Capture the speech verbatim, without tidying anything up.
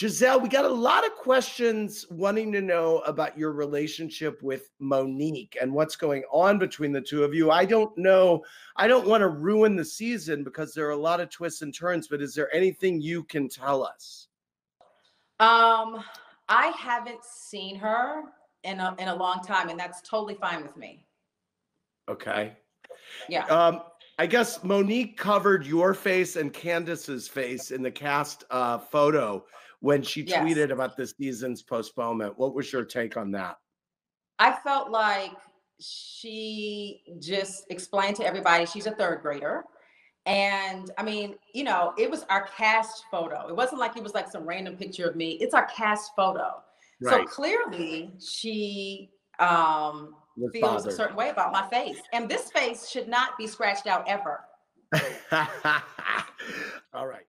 Gizelle, we got a lot of questions wanting to know about your relationship with Monique and what's going on between the two of you. I don't know. I don't want to ruin the season because there are a lot of twists and turns, but is there anything you can tell us? Um, I haven't seen her in a, in a long time, and that's totally fine with me. Okay. Yeah. Um, I guess Monique covered your face and Candace's face in the cast uh, photo when she yes. tweeted about this season's postponement. What was your take on that? I felt like she just explained to everybody she's a third grader. And I mean, you know, it was our cast photo. It wasn't like it was like some random picture of me. It's our cast photo. Right. So clearly she um, feels bothered. A certain way about my face. And this face should not be scratched out ever. All right.